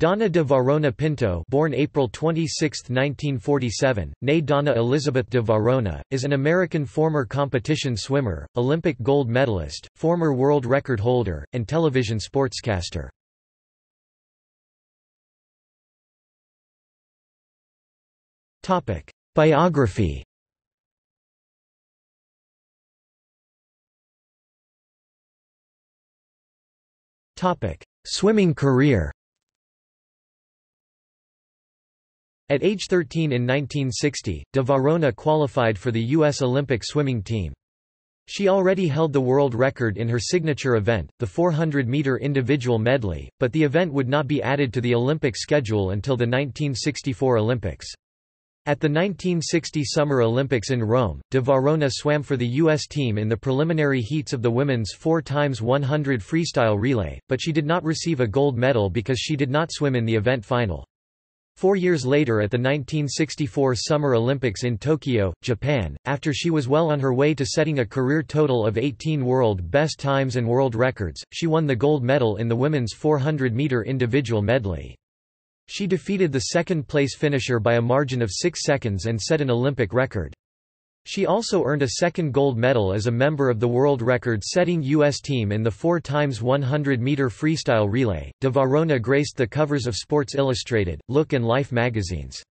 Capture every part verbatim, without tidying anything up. Donna de Varona Pinto, born April twenty-sixth, nineteen forty-seven, née Donna Elizabeth de Varona, is an American former competition swimmer, Olympic gold medalist, former world record holder, and television sportscaster. Topic: Biography. Topic: Swimming career. At age thirteen in nineteen sixty, De Varona qualified for the U S Olympic swimming team. She already held the world record in her signature event, the four hundred meter individual medley, but the event would not be added to the Olympic schedule until the nineteen sixty-four Olympics. At the nineteen sixty Summer Olympics in Rome, De Varona swam for the U S team in the preliminary heats of the women's four by one hundred freestyle relay, but she did not receive a gold medal because she did not swim in the event final. Four years later at the nineteen sixty-four Summer Olympics in Tokyo, Japan, after she was well on her way to setting a career total of eighteen world best times and world records, she won the gold medal in the women's four hundred meter individual medley. She defeated the second-place finisher by a margin of six seconds and set an Olympic record. She also earned a second gold medal as a member of the world record-setting U S team in the four by one hundred meter freestyle relay. De Varona graced the covers of Sports Illustrated, Look and Life magazines.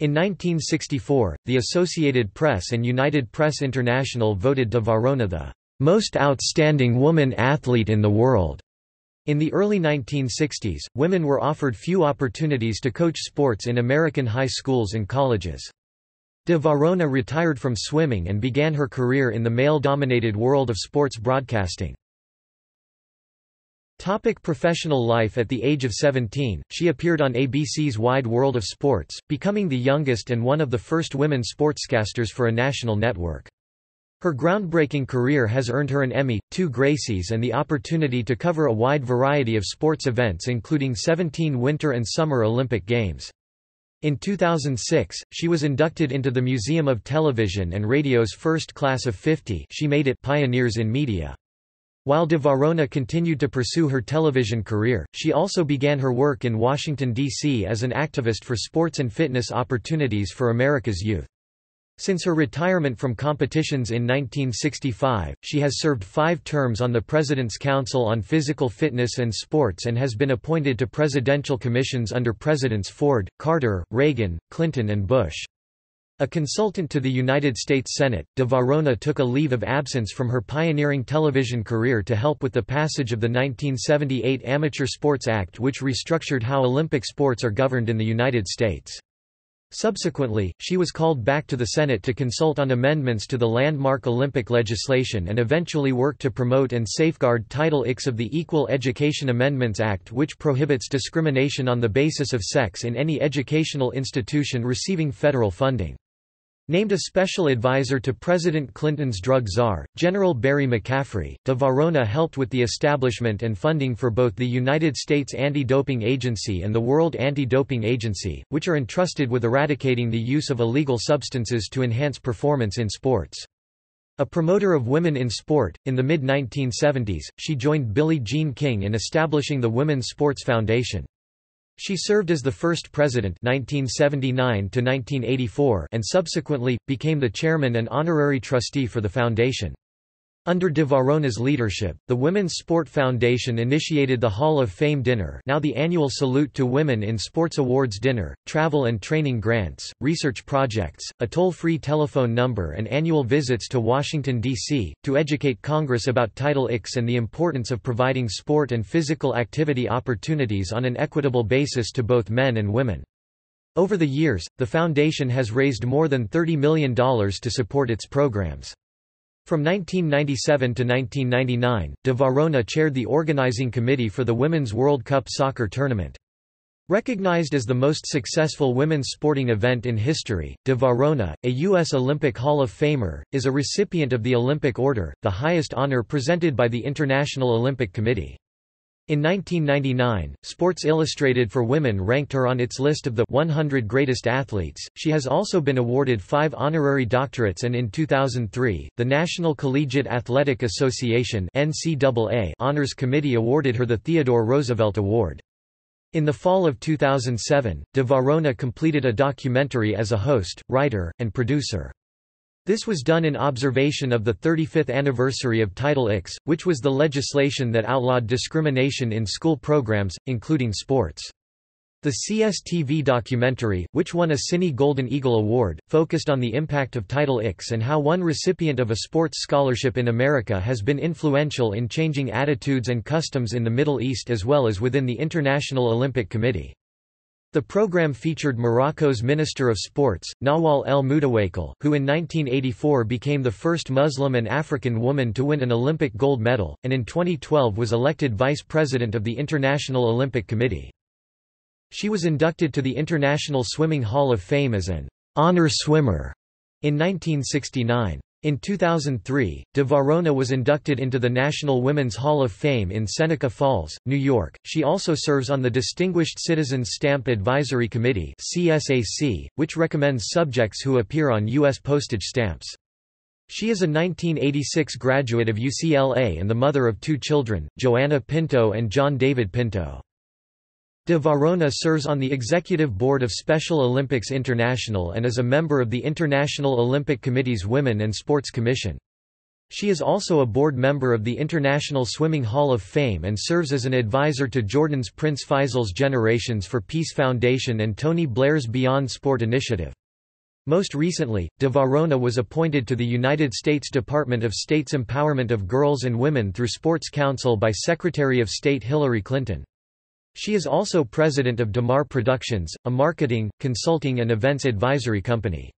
In nineteen sixty-four, the Associated Press and United Press International voted De Varona the most outstanding woman athlete in the world. In the early nineteen sixties, women were offered few opportunities to coach sports in American high schools and colleges. De Varona retired from swimming and began her career in the male-dominated world of sports broadcasting. Topic: professional life. At the age of seventeen, she appeared on A B C's Wide World of Sports, becoming the youngest and one of the first women sportscasters for a national network. Her groundbreaking career has earned her an Emmy, two Gracies and the opportunity to cover a wide variety of sports events including seventeen Winter and Summer Olympic Games. In two thousand six, she was inducted into the Museum of Television and Radio's First Class of fifty She Made It Pioneers in Media. While De Varona continued to pursue her television career, she also began her work in Washington, D C as an activist for sports and fitness opportunities for America's youth. Since her retirement from competitions in nineteen sixty-five, she has served five terms on the President's Council on Physical Fitness and Sports and has been appointed to presidential commissions under Presidents Ford, Carter, Reagan, Clinton and Bush. A consultant to the United States Senate, De Varona took a leave of absence from her pioneering television career to help with the passage of the nineteen seventy-eight Amateur Sports Act, which restructured how Olympic sports are governed in the United States. Subsequently, she was called back to the Senate to consult on amendments to the landmark Olympic legislation and eventually worked to promote and safeguard Title nine of the Equal Education Amendments Act, which prohibits discrimination on the basis of sex in any educational institution receiving federal funding. Named a special advisor to President Clinton's drug czar, General Barry McCaffrey, De Varona helped with the establishment and funding for both the United States Anti-Doping Agency and the World Anti-Doping Agency, which are entrusted with eradicating the use of illegal substances to enhance performance in sports. A promoter of women in sport, in the mid nineteen seventies, she joined Billie Jean King in establishing the Women's Sports Foundation. She served as the first president nineteen seventy-nine to nineteen eighty-four and subsequently, became the chairman and honorary trustee for the foundation. Under De Varona's leadership, the Women's Sport Foundation initiated the Hall of Fame dinner, now the annual Salute to Women in Sports Awards dinner, travel and training grants, research projects, a toll-free telephone number and annual visits to Washington, D C, to educate Congress about Title nine and the importance of providing sport and physical activity opportunities on an equitable basis to both men and women. Over the years, the foundation has raised more than thirty million dollars to support its programs. From nineteen ninety-seven to nineteen ninety-nine, De Varona chaired the organizing committee for the Women's World Cup soccer tournament. Recognized as the most successful women's sporting event in history, De Varona, a U S Olympic Hall of Famer, is a recipient of the Olympic Order, the highest honor presented by the International Olympic Committee. In nineteen ninety-nine, Sports Illustrated for Women ranked her on its list of the one hundred greatest athletes. She has also been awarded five honorary doctorates, and in two thousand three, the National Collegiate Athletic Association (N C A A) Honors Committee awarded her the Theodore Roosevelt Award. In the fall of two thousand seven, De Varona completed a documentary as a host, writer, and producer. This was done in observation of the thirty-fifth anniversary of Title nine, which was the legislation that outlawed discrimination in school programs, including sports. The C S T V documentary, which won a Cine Golden Eagle Award, focused on the impact of Title nine and how one recipient of a sports scholarship in America has been influential in changing attitudes and customs in the Middle East as well as within the International Olympic Committee. The program featured Morocco's Minister of Sports, Nawal El Moutawakel, who in nineteen eighty-four became the first Muslim and African woman to win an Olympic gold medal, and in twenty twelve was elected Vice President of the International Olympic Committee. She was inducted to the International Swimming Hall of Fame as an honor swimmer in nineteen sixty-nine. In two thousand three, De Varona was inducted into the National Women's Hall of Fame in Seneca Falls, New York. She also serves on the Distinguished Citizens Stamp Advisory Committee (C S A C), which recommends subjects who appear on U S postage stamps. She is a nineteen eighty-six graduate of U C L A and the mother of two children, Joanna Pinto and John David Pinto. De Varona serves on the Executive Board of Special Olympics International and is a member of the International Olympic Committee's Women and Sports Commission. She is also a board member of the International Swimming Hall of Fame and serves as an advisor to Jordan's Prince Faisal's Generations for Peace Foundation and Tony Blair's Beyond Sport Initiative. Most recently, De Varona was appointed to the United States Department of State's Empowerment of Girls and Women through Sports Council by Secretary of State Hillary Clinton. She is also president of Damar Productions, a marketing, consulting and events advisory company.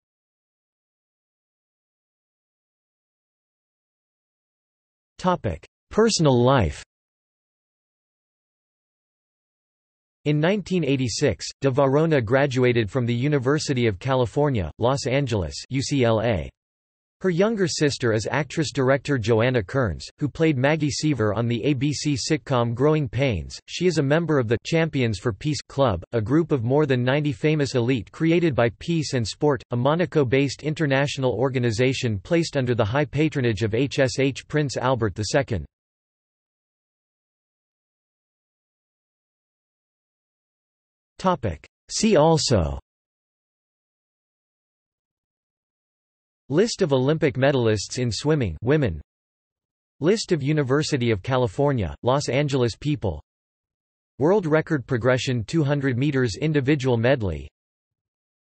Personal life. In nineteen eighty-six, De Varona graduated from the University of California, Los Angeles (U C L A). Her younger sister is actress-director Joanna Kearns, who played Maggie Seaver on the A B C sitcom Growing Pains. She is a member of the Champions for Peace Club, a group of more than ninety famous elite created by Peace and Sport, a Monaco-based international organization placed under the high patronage of H S H Prince Albert the Second. See also: List of Olympic medalists in swimming, women. List of University of California, Los Angeles people. World record progression two hundred meters individual medley.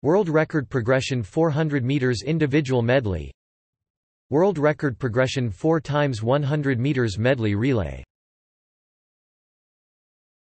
World record progression four hundred meters individual medley. World record progression four times one hundred meters medley relay.